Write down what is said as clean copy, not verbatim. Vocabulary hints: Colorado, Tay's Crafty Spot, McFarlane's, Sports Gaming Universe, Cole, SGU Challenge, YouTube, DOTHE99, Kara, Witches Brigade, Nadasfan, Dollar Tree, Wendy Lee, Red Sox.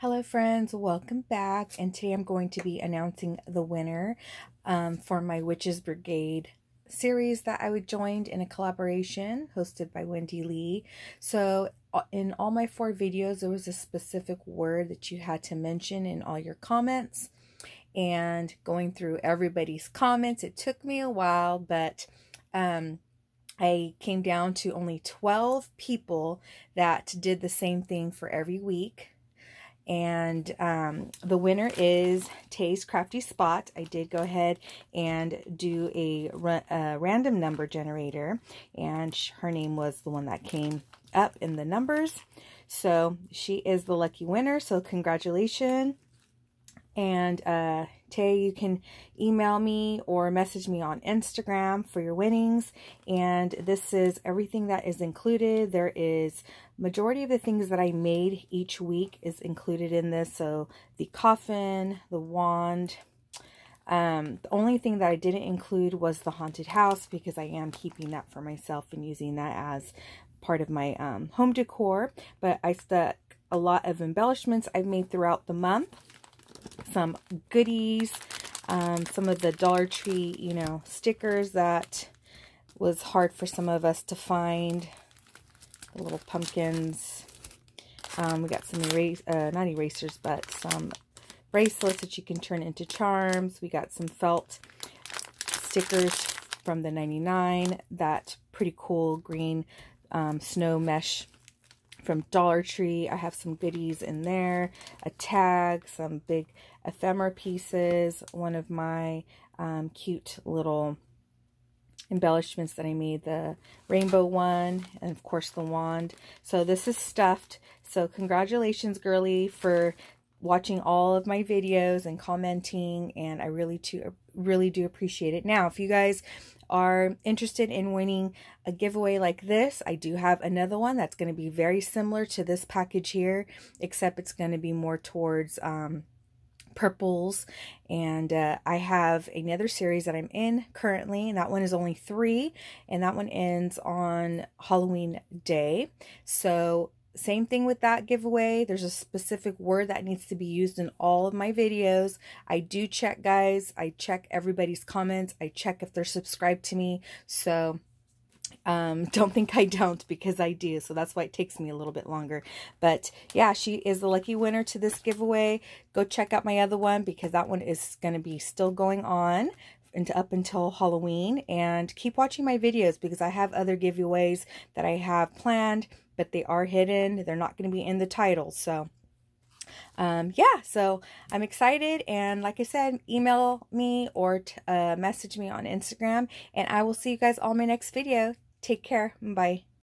Hello friends, welcome back, and today I'm going to be announcing the winner for my Witches Brigade series that I joined in a collaboration hosted by Wendy Lee. So in all my 4 videos, there was a specific word that you had to mention in all your comments, and going through everybody's comments, it took me a while, but I came down to only 12 people that did the same thing for every week. And the winner is Tay's Crafty Spot. I did go ahead and do a random number generator, and her name was the one that came up in the numbers. So she is the lucky winner, so congratulations. And Tay, you can email me or message me on Instagram for your winnings. And this is everything that is included. There is majority of the things that I made each week is included in this. So the coffin, the wand. The only thing that I didn't include was the haunted house, because I am keeping that for myself and using that as part of my home decor. But I stuck a lot of embellishments I've made throughout the month. Some goodies, some of the Dollar Tree, you know, stickers that was hard for some of us to find. The little pumpkins. We got some not erasers, but some bracelets that you can turn into charms. We got some felt stickers from the 99. That pretty cool green snow mesh from Dollar Tree. I have some goodies in there, a tag, some big ephemera pieces, one of my cute little embellishments that I made, the rainbow one, and of course the wand. So this is stuffed. So congratulations, girly, for watching all of my videos and commenting, and I really do appreciate it. Now, if you guys are interested in winning a giveaway like this, I do have another one that's going to be very similar to this package here, except it's going to be more towards purples. And I have another series that I'm in currently, and that one is only 3, and that one ends on Halloween day. So same thing with that giveaway. There's a specific word that needs to be used in all of my videos. I do check, guys. I check everybody's comments. I check if they're subscribed to me. So don't think I don't, because I do. So that's why it takes me a little bit longer. But yeah, she is the lucky winner to this giveaway. Go check out my other one, because that one is going to be still going on up until Halloween. And keep watching my videos, because I have other giveaways that I have planned, but they are hidden. They're not going to be in the title. So, yeah, so I'm excited. And like I said, email me or message me on Instagram, and I will see you guys all in my next video. Take care. Bye.